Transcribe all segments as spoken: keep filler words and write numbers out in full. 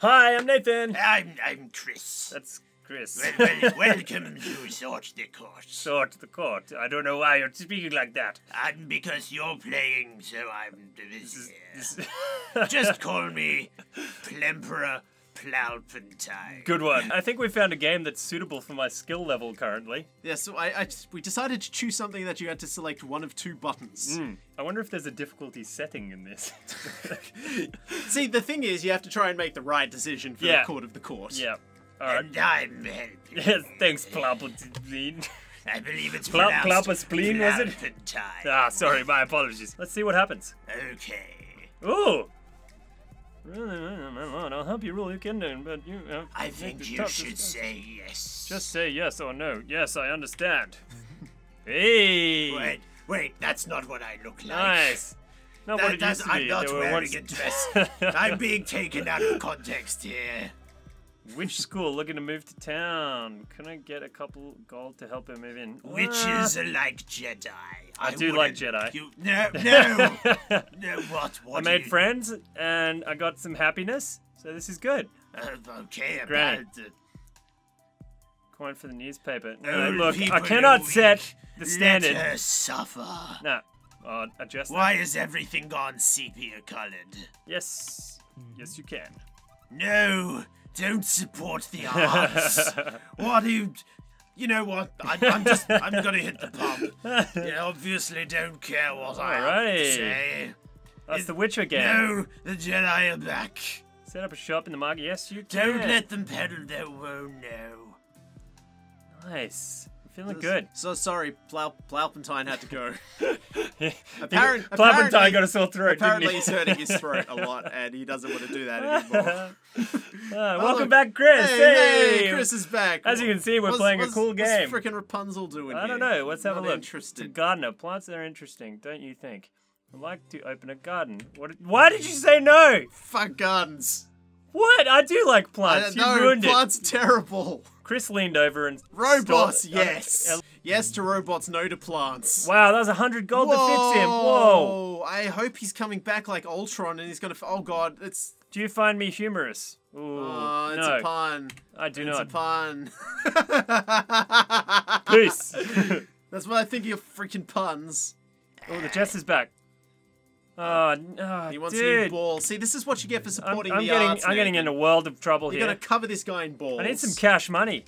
Hi, I'm Nathan. I'm, I'm Chris. That's Chris. Well, well, welcome to Sort the Court. Sort the Court. I don't know why you're speaking like that. And because you're playing, so I'm the vizier. This is, this... Just call me Plemperer Palpatine. Good one. I think we found a game that's suitable for my skill level currently. Yeah, so I, I we decided to choose something that you had to select one of two buttons. Mm. I wonder if there's a difficulty setting in this. See, the thing is, you have to try and make the right decision for yeah. the court of the court. Yeah. All right. And I'm helping. Yes, thanks, Palpatine. I believe it's Pla Palpatine, was it? Ah, sorry, my apologies. Let's see what happens. Okay. Ooh. I'll help you rule your kingdom, but you. Uh, I think you should say yes. Just say yes or no. Yes, I understand. Hey! Wait, wait, that's not what I look like. Nice. Not that, what it used to I'm be. not wearing a dress. I'm being taken out of context here. Which school looking to move to town? Can I get a couple gold to help her move in? Witches are like Jedi. I, I do like Jedi. You, no, no, no. What? What? I made you... friends and I got some happiness, so this is good. Uh, okay, great. The... Coin for the newspaper. No, no, look, I cannot set the standard. Let her suffer. No, I'll adjust. Why that. Is everything gone sepia colored? Yes, yes, you can. No. Don't support the arts. What do you... You know what? I, I'm just... I'm gonna hit the pump. You obviously don't care what All I right. say. That's it, the Witcher game. No, the Jedi are back. Set up a shop in the market. Yes, you can. Don't let them peddle their woe, no. Nice. Feeling good. So sorry, Palpatine had to go. Apparent, Palpatine got a sore throat. Apparently, didn't he? He's hurting his throat a lot, and he doesn't want to do that anymore. uh, welcome look. back, Chris. Hey, hey, hey, Chris is back. As you can see, we're what's, playing what's, a cool game. What's freaking Rapunzel doing? I don't here? know. Let's have Not a look. Interested. To gardener, plants are interesting, don't you think? I'd like to open a garden. What? Why did you say no? Fuck gardens. What? I do like plants. You know, ruined plants it. Plants terrible. Chris leaned over and... Robots, stopped. yes. Yes to robots, no to plants. Wow, that was a hundred gold Whoa. to fix him. Whoa. I hope he's coming back like Ultron and he's going to... Oh, God, it's... Do you find me humorous? Ooh, oh, it's no. a pun. I do it's not. It's a pun. Peace. That's what I think of your freaking puns. Oh, the jest is back. Oh, oh, he wants dude. a new ball. See, this is what you get for supporting I'm, I'm the getting, arts. I'm getting in a world of trouble You're here. You're going to cover this guy in balls. I need some cash money.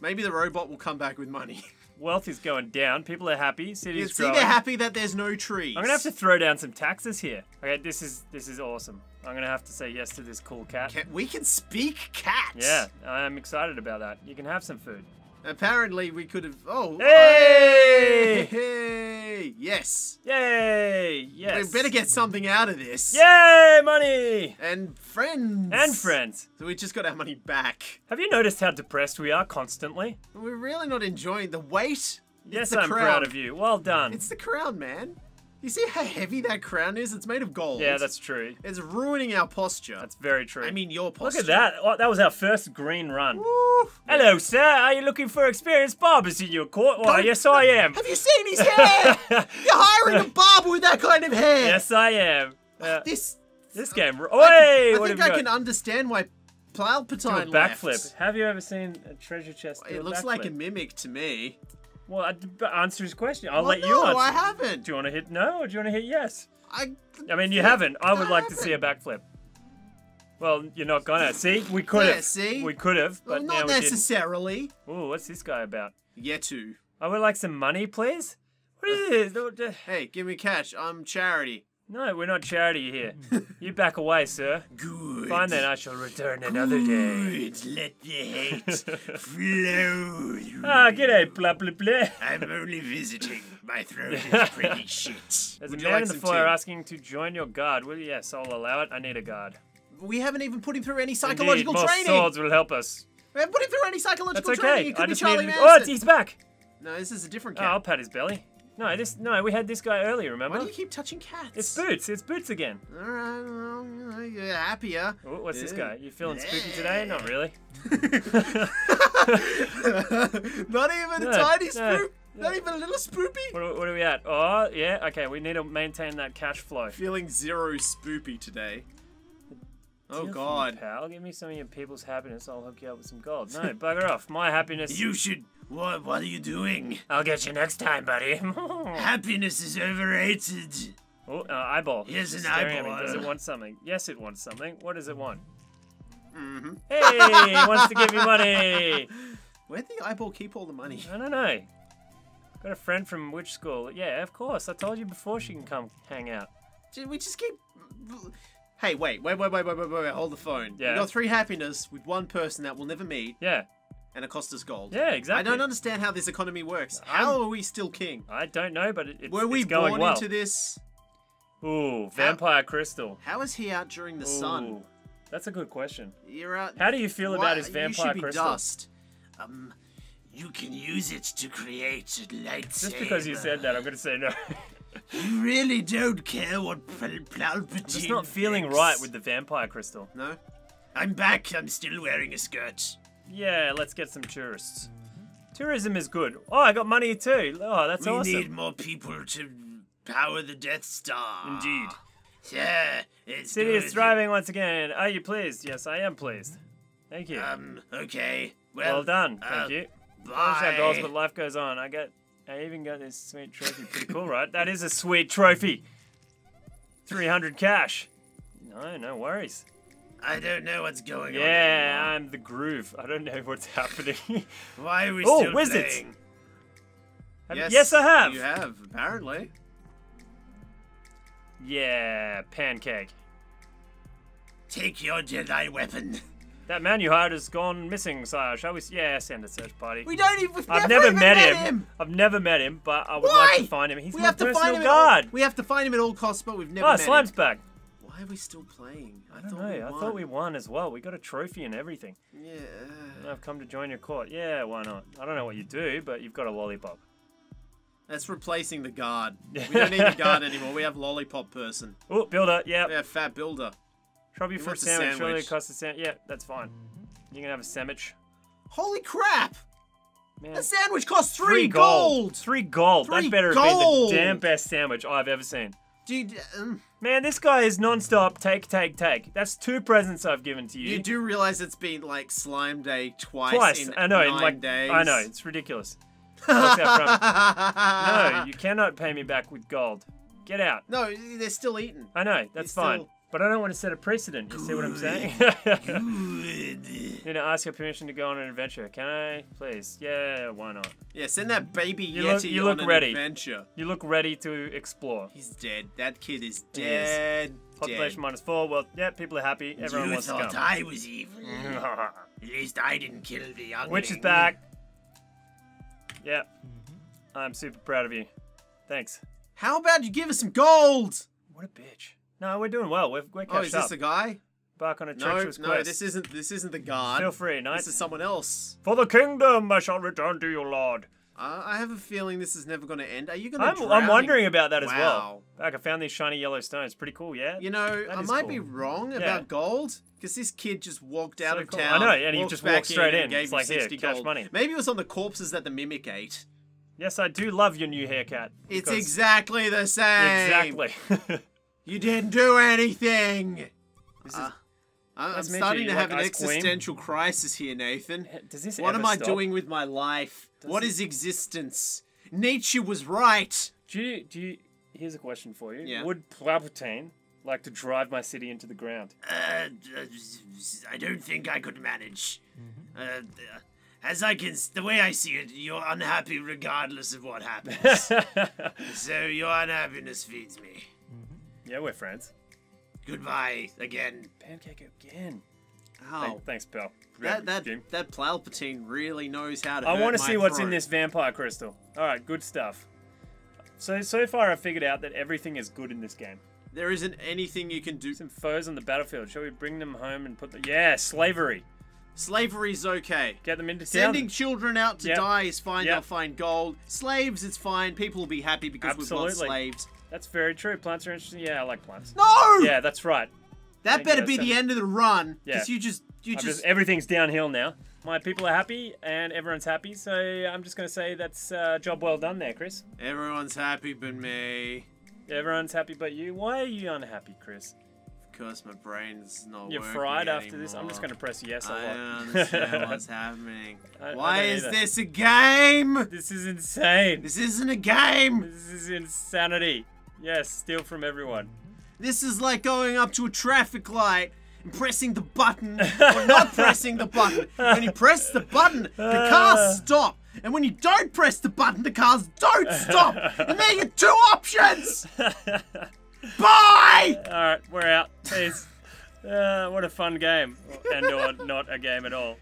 Maybe the robot will come back with money. Wealth is going down. People are happy. City's growing. See, they're happy that there's no trees. I'm going to have to throw down some taxes here. Okay, this is this is awesome. I'm going to have to say yes to this cool cat. Can, we can speak cat. Yeah, I'm excited about that. You can have some food. Apparently, we could have... Oh! Hey! Hey! Yes! Yay! Yes! We better get something out of this. Yay! Money! And friends! And friends! So we just got our money back. Have you noticed how depressed we are constantly? We're really not enjoying the weight. Yes, the I'm crowd. proud of you. Well done. It's the crown, man. You see how heavy that crown is? It's made of gold. Yeah, that's true. It's ruining our posture. That's very true. I mean, your posture. Look at that. Oh, that was our first green run. Woo. Hello, sir. Are you looking for experienced barbers in your court? Why, oh, yes, I am. Have you seen his hair? You're hiring a barber with that kind of hair. Yes, I am. Uh, this this game. Oh, I, hey, I what think I can got? understand why Palpatine backflip. Have you ever seen a treasure chest? Well, it looks backflip? like a mimic to me. Well, I'd answer his question. I'll well, let no, you answer. No, I haven't. Do you want to hit no or do you want to hit yes? I I mean, you haven't. I would I like haven't. to see a backflip. Well, you're not gonna. See? We could have. Yeah, see? We could have, but well, not now we necessarily. Didn't. Ooh, what's this guy about? Yetu. I would like some money, please. What is this? Hey, give me cash. I'm charity. No, we're not charity here. You back away, sir. Good. Fine, then I shall return another Good. day. Let the hate flow. Ah, g'day, blah, blah, blah. I'm only visiting. My throat is pretty shit. There's Would a man like in the foyer asking to join your guard. Well, yes, I'll allow it. I need a guard. We haven't even put him through any psychological Indeed, more training. swords will help us. We haven't put him through any psychological That's okay. training. It could I be just Charlie Manson. Oh, he's back. No, this is a different cat. Oh, I'll pat his belly. No, this no. We had this guy earlier. Remember? Why do you keep touching cats? It's Boots. It's Boots again. All right, well, you're happier. Ooh, what's yeah. this guy? You feeling yeah. spooky today? Not really. Not even no, a tiny no, spook. No. Not even a little spoopy. What are, what are we at? Oh, yeah. Okay, we need to maintain that cash flow. Feeling zero spoopy today. Oh God, pal, give me some of your people's happiness. I'll hook you up with some gold. No, bugger off. My happiness. You should. What? What are you doing? I'll get you next time, buddy. Happiness is overrated. Oh, uh, eyeball. Here's an eyeball. Does it want something? Yes, it wants something. What does it want? Mm-hmm. Hey, it wants to give me money. Where'd the eyeball keep all the money? I don't know. Got a friend from Witch School. Yeah, of course. I told you before she can come hang out. We just keep... Hey, wait, wait, wait, wait, wait, wait, wait. Hold the phone. Yeah. We got three happiness with one person that we'll never meet. Yeah. And it costs us gold. Yeah, exactly. I don't understand how this economy works. How I'm, are we still king? I don't know, but it, it's, Were we it's going born well. into this? Ooh, vampire how, crystal. How is he out during the Ooh, sun? That's a good question. You're out. How do you feel what, about his vampire you should be crystal? Dust. Um... You can use it to create a lightsaber. Just because you said that, I'm going to say no. You really don't care what Palpatine. I'm just not feeling thinks. right with the vampire crystal. No? I'm back. I'm still wearing a skirt. Yeah, let's get some tourists. Tourism is good. Oh, I got money too. Oh, that's we awesome. We need more people to power the Death Star. Indeed. Yeah, it's City good. is thriving once again. Are you pleased? Yes, I am pleased. Thank you. Um, okay. Well, well done. Uh, Thank you. Bye. Goals, but life goes on. I got, I even got this sweet trophy. Pretty cool, right? That is a sweet trophy. three hundred cash. No, no worries. I don't know what's going yeah, on. Yeah, I'm the groove. I don't know what's happening. Why are we oh, still wizards. playing? Have, yes, yes, I have. You have, apparently. Yeah, pancake. Take your Jedi weapon. That man you hired has gone missing, sire. Shall we? Yeah, send a search party. We don't even. I've never, never even met, met him. him. I've never met him, but I would Why? like to find him. He's we my have to personal find him guard. All, we have to find him at all costs, but we've never. Oh, met Slime's him. back. Why are we still playing? I, I don't thought know. We won. I thought we won as well. We got a trophy and everything. Yeah. And I've come to join your court. Yeah, why not? I don't know what you do, but you've got a lollipop. That's replacing the guard. We don't need the guard anymore. We have lollipop person. Oh, builder. Yeah. Yeah, fat builder. Trouble you for a sandwich. sandwich. Surely it costs a sandwich. Yeah, that's fine. You can have a sandwich. Holy crap! Man. That sandwich costs three, three gold. gold. Three gold. Three that better gold. be the damn best sandwich I've ever seen. Dude, um, man, this guy is non-stop take, take, take. That's two presents I've given to you. You do realize it's been like slime day twice. Twice. In I know. Nine in like days. I know. It's ridiculous. No, you cannot pay me back with gold. Get out. No, they're still eating. I know. That's they're fine. Still... But I don't want to set a precedent, you Good. see what I'm saying? Need to ask your permission to go on an adventure, can I? Please, yeah, why not? Yeah, send that baby you Yeti look, you on look an ready. adventure. You look ready to explore. He's dead, that kid is dead. Is. Population dead. minus four, well, yeah, people are happy, everyone you wants to go. You thought I was evil. At least I didn't kill the youngling. Witch is back. Yeah, I'm super proud of you. Thanks. How about you give us some gold? What a bitch. No, we're doing well. We're, we're catching up. Oh, is this the guy? Back on a treacherous no, no, quest. No, this isn't. This isn't the guard. Feel free, knight. This is someone else. For the kingdom, I shall return to your lord. Uh, I have a feeling this is never going to end. Are you going to? I'm, drown I'm wondering about that wow. as well. Like, I found these shiny yellow stones. Pretty cool, yeah. You know, that I might cool. be wrong yeah. about gold because this kid just walked out so of cool. town. I know, and he just walked straight in. in. It's like here, cash money. Maybe it was on the corpses that the mimic ate. Yes, I do love your new haircut. It's exactly the same. Exactly. You didn't do anything! This is, uh, I'm starting to have like an existential queen? crisis here, Nathan. Does this what am I stop? doing with my life? Does what is existence? Nietzsche was right! Do you, do you, here's a question for you. Yeah. Would Palpatine like to drive my city into the ground? Uh, I don't think I could manage. Mm-hmm. uh, as I can, the way I see it, you're unhappy regardless of what happens. So your unhappiness feeds me. Yeah, we're friends. Goodbye again. Pancake again. Oh, Th thanks, pal. That that Jim. that Palpatine really knows how to. I want to see throat. what's in this vampire crystal. All right, good stuff. So so far, I figured out that everything is good in this game. There isn't anything you can do. Some foes on the battlefield. Shall we bring them home and put the? Yeah, slavery. Slavery's okay. Get them into town. Sending children out to yep. die is fine. Yep. They'll find gold. Slaves, it's fine. People will be happy because Absolutely. we've got slaves. That's very true. Plants are interesting. Yeah, I like plants. No! Yeah, that's right. That Thank better be seven. the end of the run. Because yeah. you just... you just... just... Everything's downhill now. My people are happy and everyone's happy. So I'm just going to say that's uh, job well done there, Chris. Everyone's happy but me. Everyone's happy but you. Why are you unhappy, Chris? because my brain's not You're working You're fried anymore. After this. I'm just going to press yes a lot. I don't understand what's happening. I, Why I is either. this a game? This is insane. This isn't a game. This is insanity. Yes, steal from everyone. This is like going up to a traffic light and pressing the button or not pressing the button. When you press the button, the cars stop. And when you don't press the button, the cars don't stop. And there are your two options. Bye! Alright, we're out. Please. Uh, what a fun game. And or not a game at all.